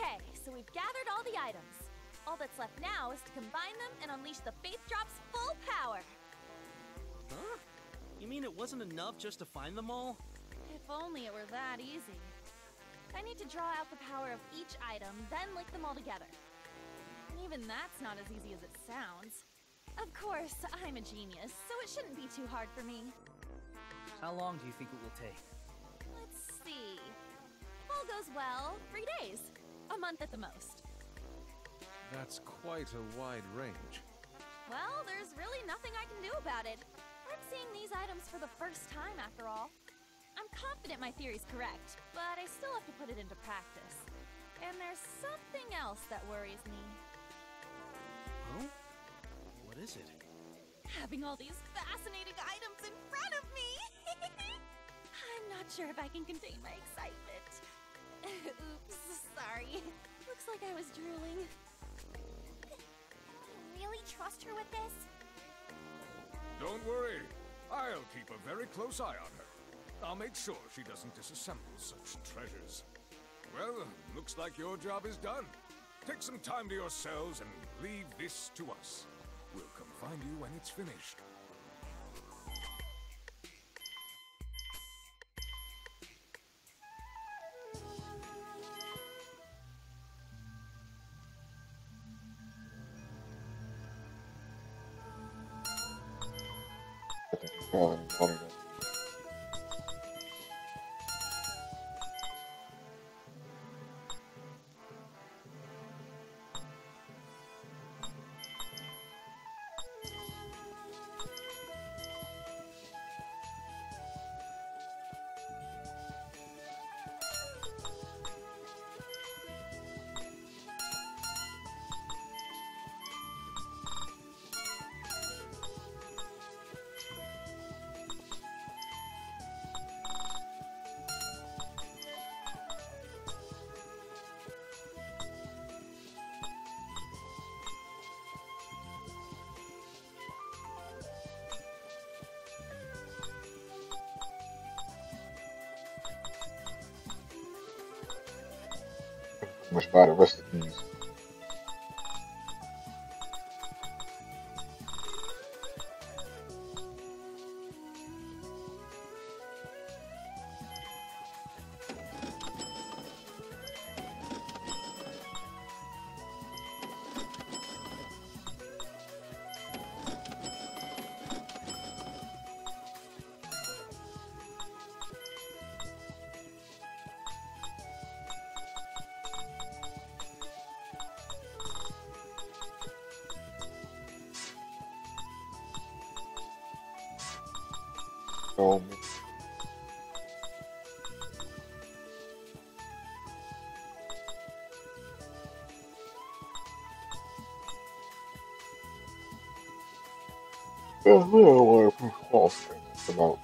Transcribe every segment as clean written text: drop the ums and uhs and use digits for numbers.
Okay, so we've gathered all the items. All that's left now is to combine them and unleash the Faith Drop's full power. Huh? You mean it wasn't enough just to find them all? If only it were that easy. I need to draw out the power of each item, then link them all together. And even that's not as easy as it sounds. Of course, I'm a genius, so it shouldn't be too hard for me. How long do you think it will take? Let's see. If all goes well, 3 days. A month at the most. That's quite a wide range. Well, there's really nothing I can do about it. I'm seeing these items for the first time, after all. I'm confident my theory's correct, but I still have to put it into practice. And there's something else that worries me. Huh? What is it? Having all these fascinating items in front of me! I'm not sure if I can contain my excitement. Oops, sorry. Looks like I was drooling. Can you really trust her with this? Don't worry. I'll keep a very close eye on her. I'll make sure she doesn't disassemble such treasures. Well, looks like your job is done. Take some time to yourselves and leave this to us. We'll come find you when it's finished. Much by the rest of these. A little word from Halston about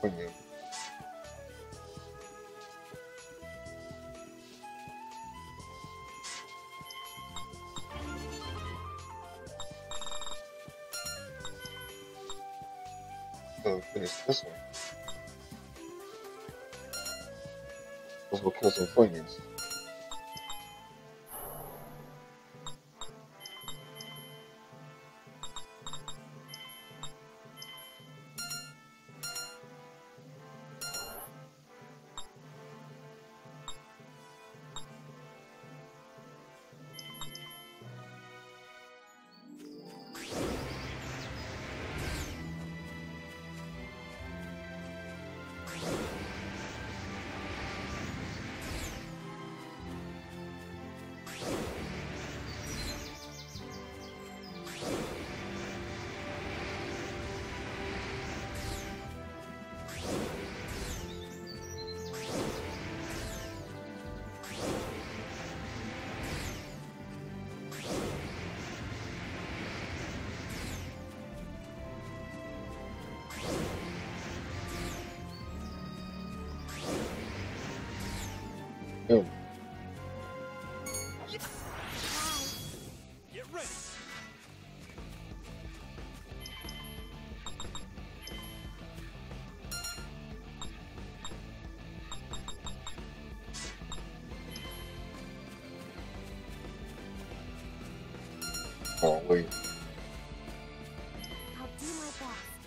disponível. Felicitações. As bloqueios infantis. Oh, wait. I'll do my best.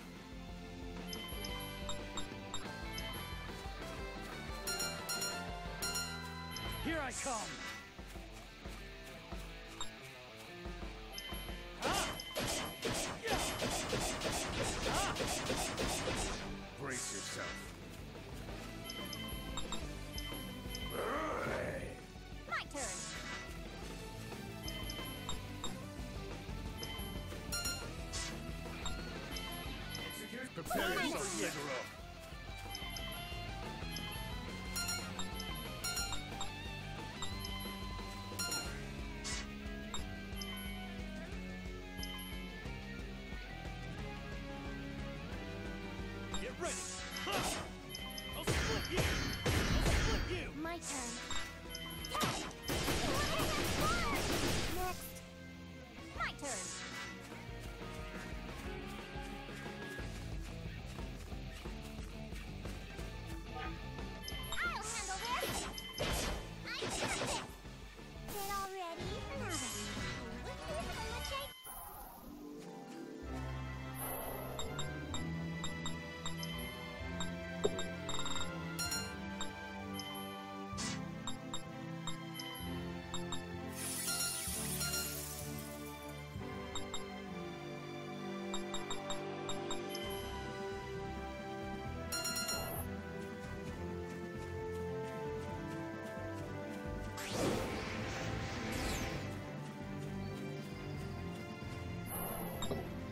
Here I come. Brace yourself.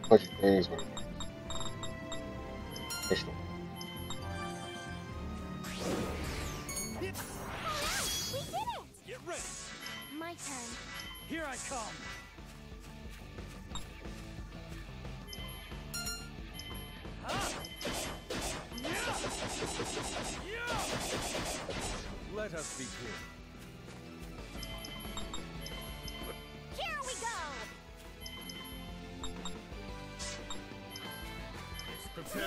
Pode três, mano. Fechou. Get ready. My turn. Here I come. Let us begin. Let's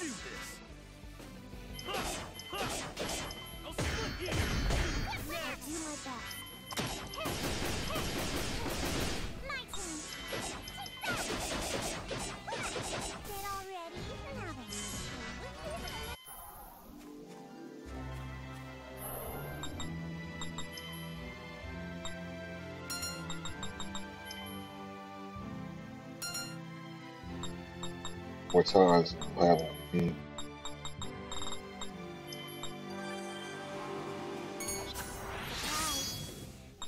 do this. More times, wow.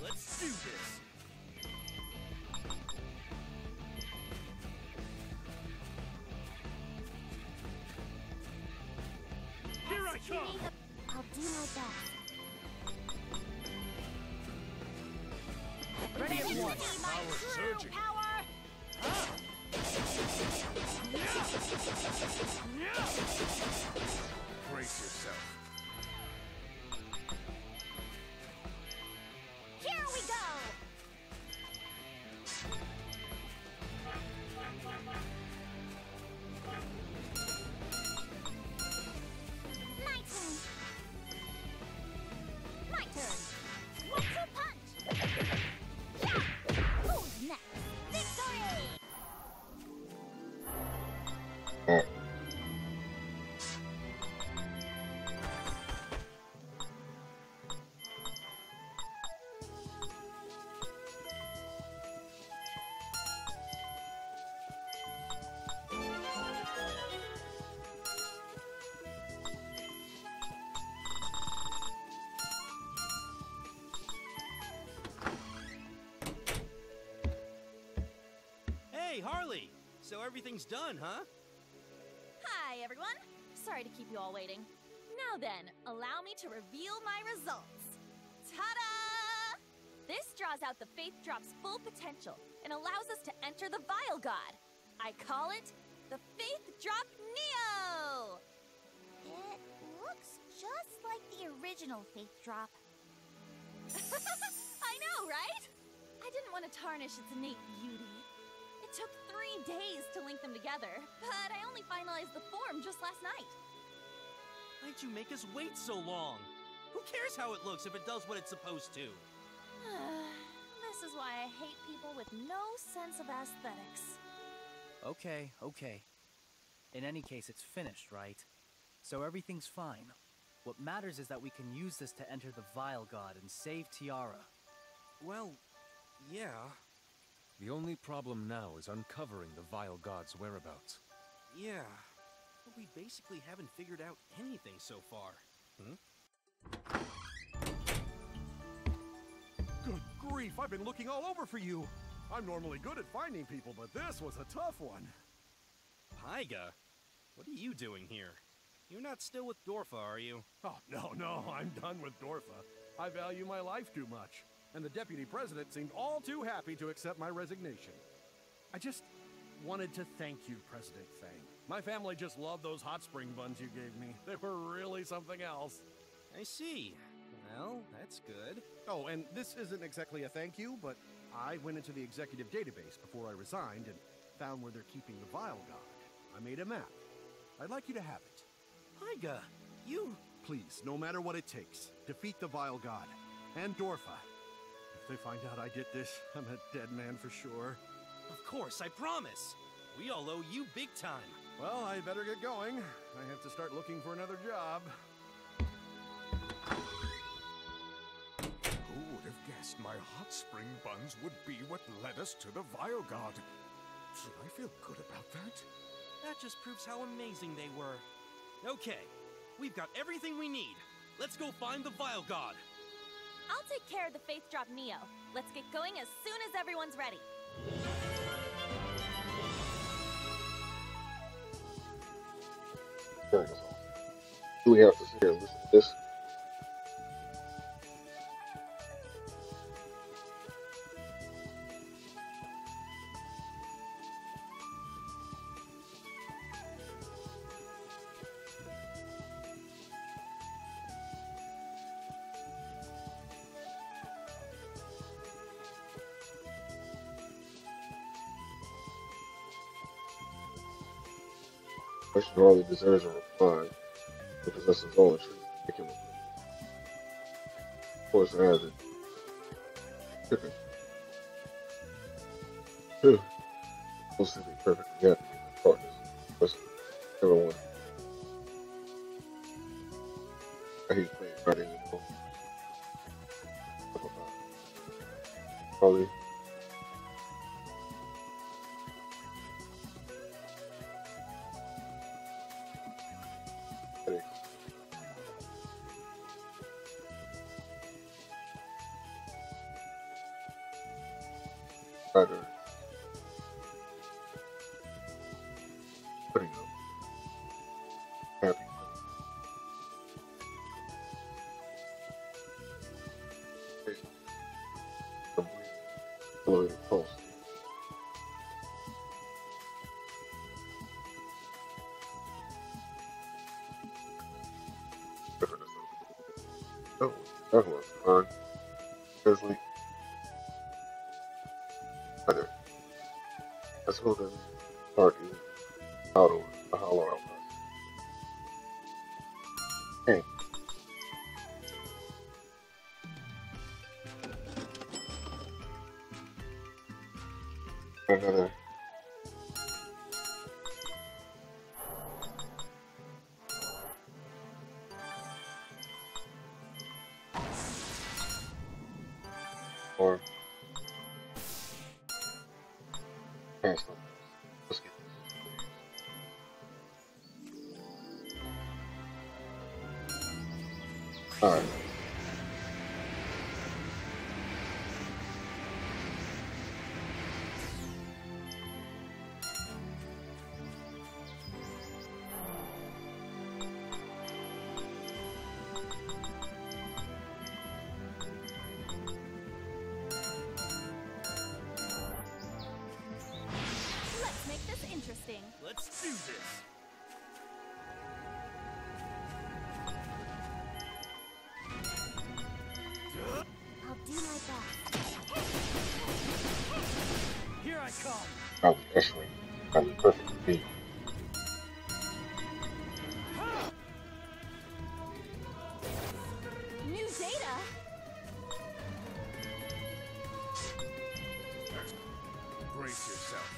Let's do this. I'll do my best. Ready at once. Power surging. Power. Brace yourself. Here we go. Harley, so everything's done, huh? Hi, everyone. Sorry to keep you all waiting. Now then, allow me to reveal my results. Ta-da! This draws out the Faith Drop's full potential and allows us to enter the Vile God. I call it the Faith Drop Neo! It looks just like the original Faith Drop. I know, right? I didn't want to tarnish its innate beauty. It took 3 days to link them together, but I only finalized the form just last night. Why'd you make us wait so long? Who cares how it looks if it does what it's supposed to? This is why I hate people with no sense of aesthetics. Okay, okay. In any case, it's finished, right? So everything's fine. What matters is that we can use this to enter the Vile God and save Tiara. Well, yeah. The only problem now is uncovering the Vile God's whereabouts. Yeah, but we basically haven't figured out anything so far. Good grief, I've been looking all over for you! I'm normally good at finding people, but this was a tough one. Paiga, what are you doing here? You're not still with Dorfa, are you? Oh, no, I'm done with Dorfa. I value my life too much. And the deputy president seemed all too happy to accept my resignation. I just wanted to thank you, President Fang. My family just loved those hot spring buns you gave me. They were really something else. I see. Well, that's good. Oh, and this isn't exactly a thank you, but I went into the executive database before I resigned and found where they're keeping the Vile God. I made a map. I'd like you to have it. Higa, you... Please, no matter what it takes, defeat the Vile God and Dorfa. If they find out I did this, I'm a dead man for sure. Of course, I promise. We all owe you big time. Well, I better get going. I have to start looking for another job. Who would have guessed my hot spring buns would be what led us to the Vile God? Should I feel good about that? That just proves how amazing they were. Okay, we've got everything we need. Let's go find the Vile God. I'll take care of the Faith Drop Neo. Let's get going as soon as everyone's ready. There we go. Do we have to sit here and listen to this? Question hardly deserves a reply, because that's his only truth. Of course, it has it. Most of it perfectly happy with my partners. But everyone. I hate playing Friday, you know. Probably. Pretty good. Happy. Oh, that was fun. Seriously. Either. I suppose this part is out over. A hollow out. Hey. Another. Let's do this. I'll do my best. Here I come. Oh, actually, I'm perfect for me. New data. Brace yourself.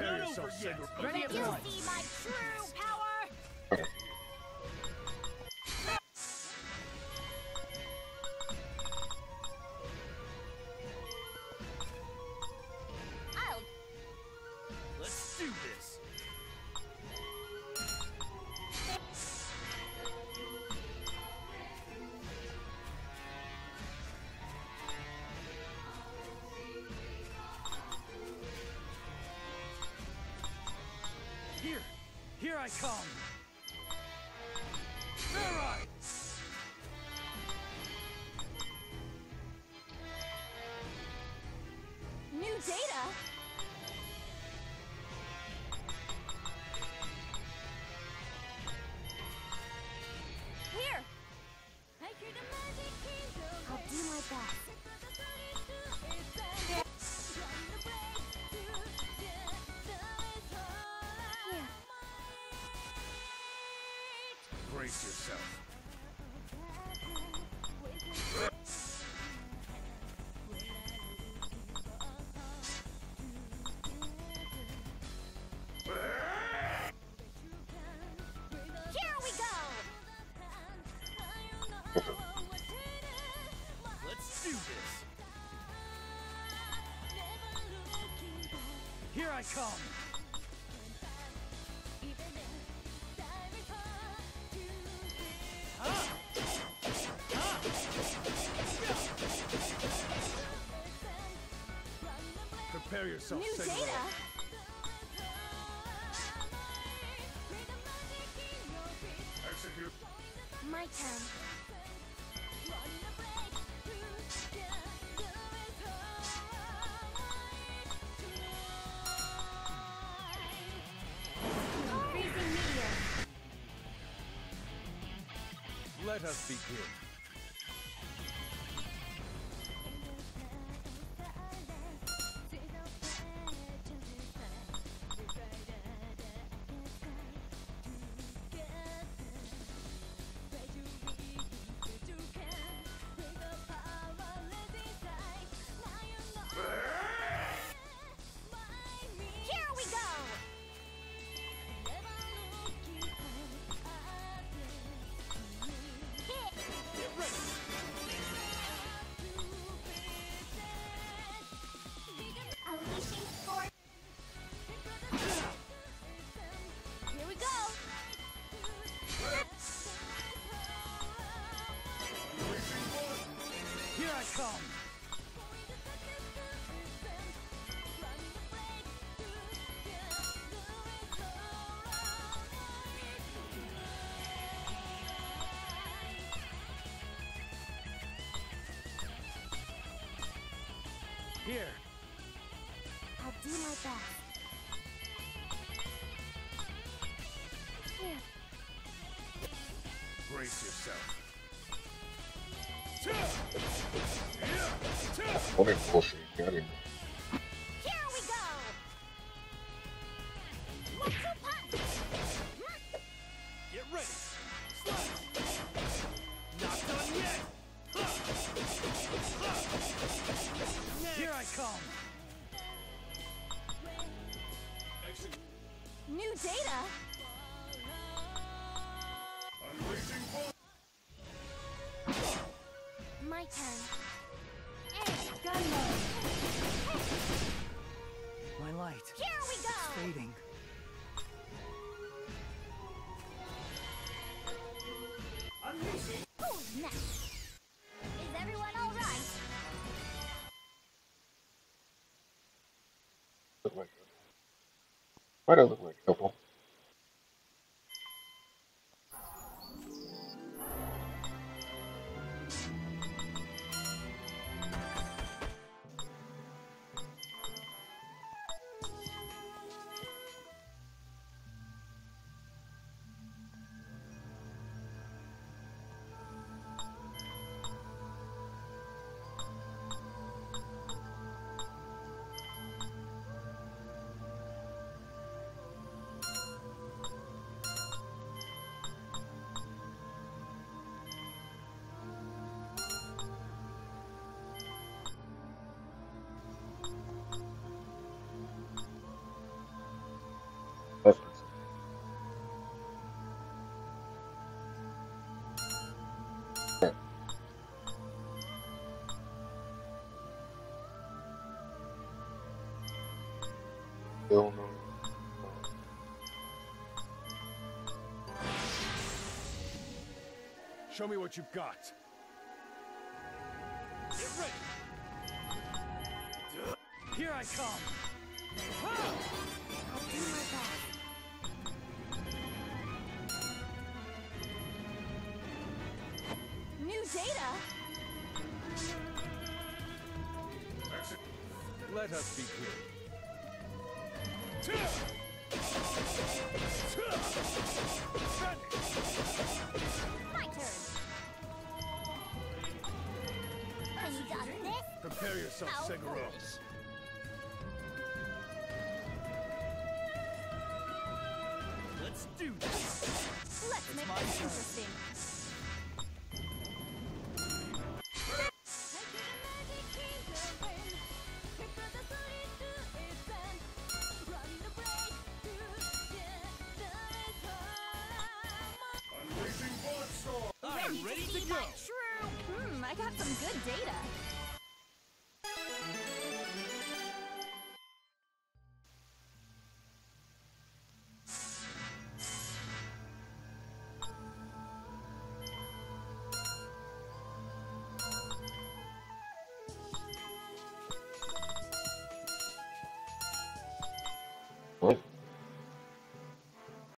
Let you see my true power! Let's do this! Here I come. All right. New data. Here. I'll do my best. Yourself. Here we go. Let's do this. Here I come. Prepare yourself, new data. Execute. My turn. Freezing meteor. Let us begin. Here. do my best. Here. Brace yourself. Here we go. One, two, punch. Get ready. Slide. Not done yet. Here I come. Action. New data. Unleashing all. My turn. My light. Here we go. It's fading. Who's next? Is everyone all right? Why do I look like a couple? Don't know. Show me what you've got. Get ready. Here I come. I'll do my best. New data. Let us be clear. My turn. You got this? Prepare yourself, Segaross. Let's do this. Let's make this interesting. Ready to go. True. I got some good data.